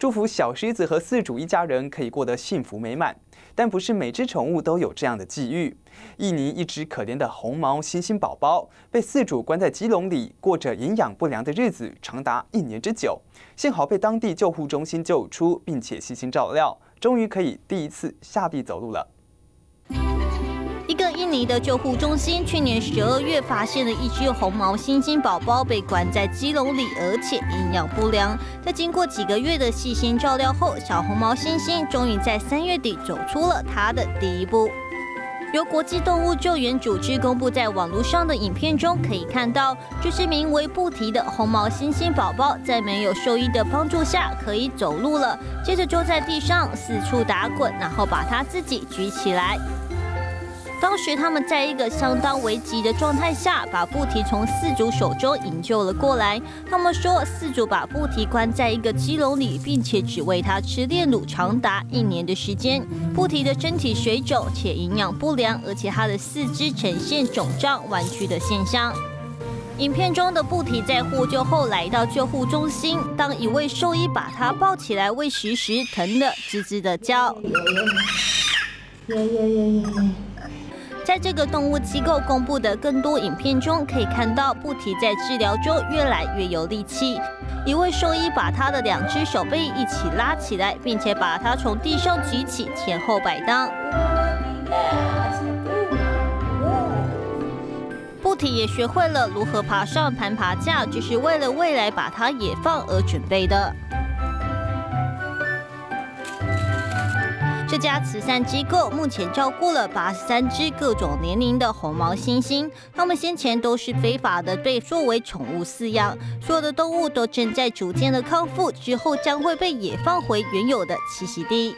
祝福小狮子和饲主一家人可以过得幸福美满。但不是每只宠物都有这样的际遇。印尼一只可怜的红毛猩猩宝宝被饲主关在鸡笼里，过着营养不良的日子，长达1年之久。幸好被当地救护中心救出，并且细心照料，终于可以第一次下地走路了。 一个印尼的救护中心去年12月发现了一只红毛猩猩宝宝被关在鸡笼里，而且营养不良。在经过几个月的细心照料后，小红毛猩猩终于在3月底走出了它的第一步。由国际动物救援组织公布在网络上的影片中可以看到，这只名为布提的红毛猩猩宝宝在没有兽医的帮助下可以走路了，接着就在地上四处打滚，然后把它自己举起来。 当时他们在一个相当危急的状态下，把布提从饲主手中营救了过来。他们说，饲主把布提关在一个鸡笼里，并且只喂它吃炼乳长达1年的时间。布提的身体水肿且营养不良，而且它的四肢呈现肿胀弯曲的现象。 影片中的布提在获救后来到救护中心，当一位兽医把它抱起来喂食时，疼得吱吱的叫。 在这个动物机构公布的更多影片中，可以看到布提在治疗中越来越有力气。一位兽医把他的2只手背一起拉起来，并且把它从地上举起，前后摆荡。布提也学会了如何爬上攀爬架，这是为了未来把它野放而准备的。 这家慈善机构目前照顾了83只各种年龄的红毛猩猩，它们先前都是非法的被作为宠物饲养，所有的动物都正在逐渐的康复，之后将会被野放回原有的栖息地。